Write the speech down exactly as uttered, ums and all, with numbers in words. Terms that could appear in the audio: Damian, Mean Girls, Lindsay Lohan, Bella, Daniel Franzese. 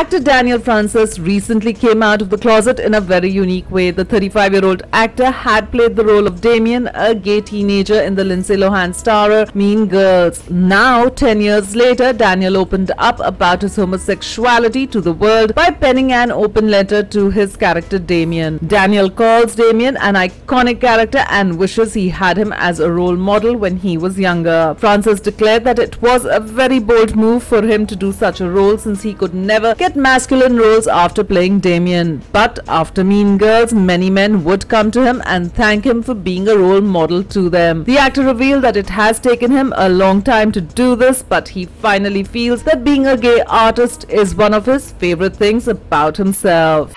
Actor Daniel Franzese recently came out of the closet in a very unique way. The thirty-five-year-old actor had played the role of Damian, a gay teenager in the Lindsay Lohan starrer Mean Girls. Now, ten years later, Daniel opened up about his homosexuality to the world by penning an open letter to his character Damian. Daniel calls Damian an iconic character and wishes he had him as a role model when he was younger. Franzese declared that it was a very bold move for him to do such a role since he could never get masculine roles after playing Damian. But after Mean Girls, many men would come to him and thank him for being a role model to them. The actor revealed that it has taken him a long time to do this, but he finally feels that being a gay artist is one of his favorite things about himself.